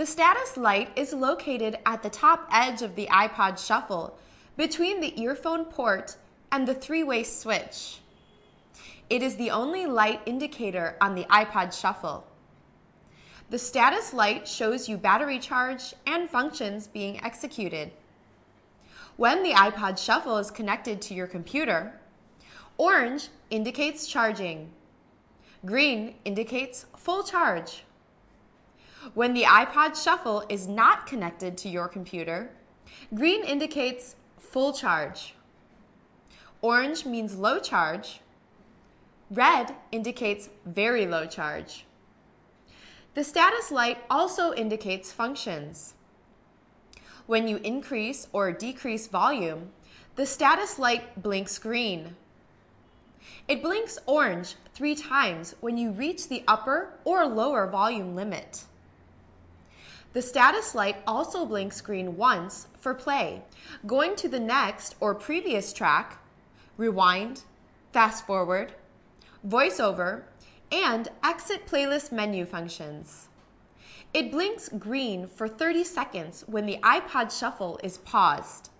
The status light is located at the top edge of the iPod Shuffle, between the earphone port and the three-way switch. It is the only light indicator on the iPod Shuffle. The status light shows you battery charge and functions being executed. When the iPod Shuffle is connected to your computer, orange indicates charging. Green indicates full charge. When the iPod Shuffle is not connected to your computer, green indicates full charge. Orange means low charge. Red indicates very low charge. The status light also indicates functions. When you increase or decrease volume, the status light blinks green. It blinks orange 3 times when you reach the upper or lower volume limit. The status light also blinks green once for play, going to the next or previous track, rewind, fast forward, voiceover, and exit playlist menu functions. It blinks green for 30 seconds when the iPod Shuffle is paused.